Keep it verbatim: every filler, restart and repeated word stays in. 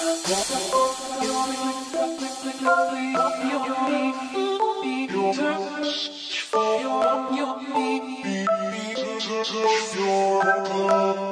Touch your